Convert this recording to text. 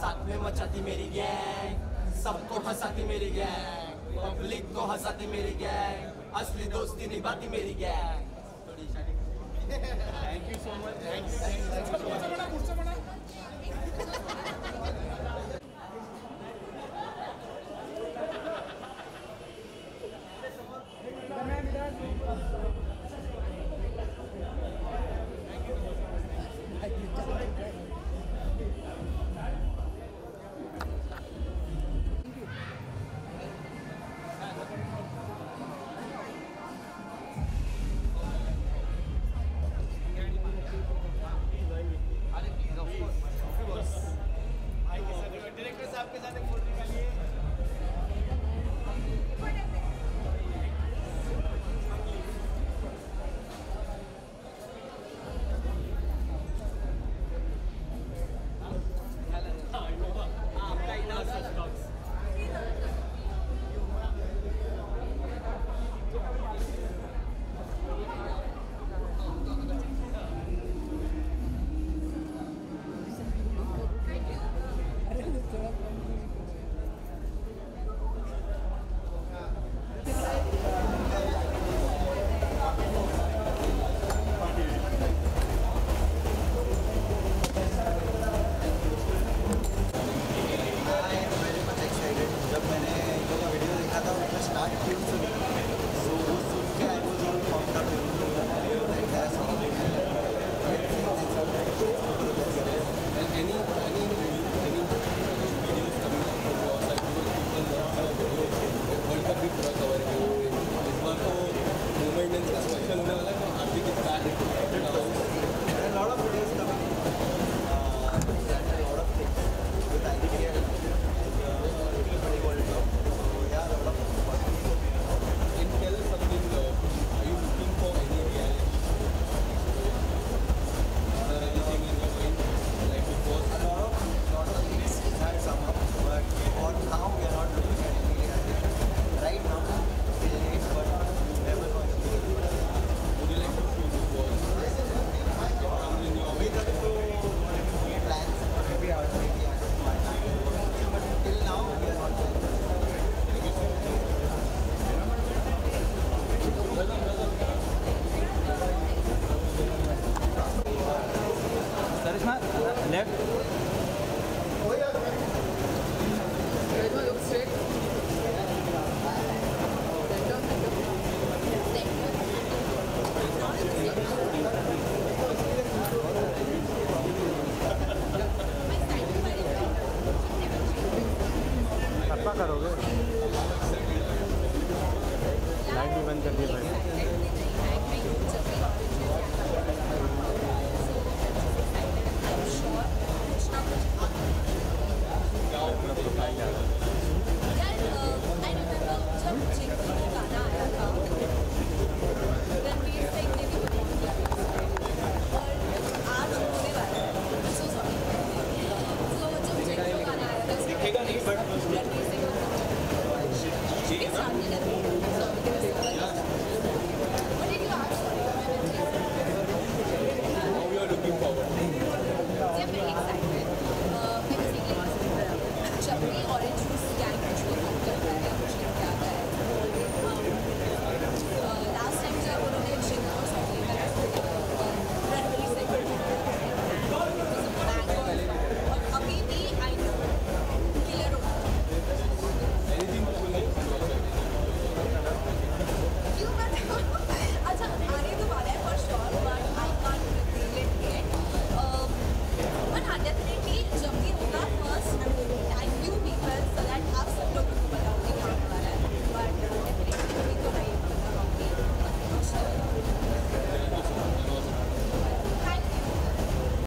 साथ में मचाती मेरी गैंग, सबको हंसाती मेरी गैंग, पब्लिक को हंसाती मेरी गैंग, असली दोस्ती निभाती मेरी gang. Thank you so much, thank you. करोगे लाइट भी बंद कर दिया भाई।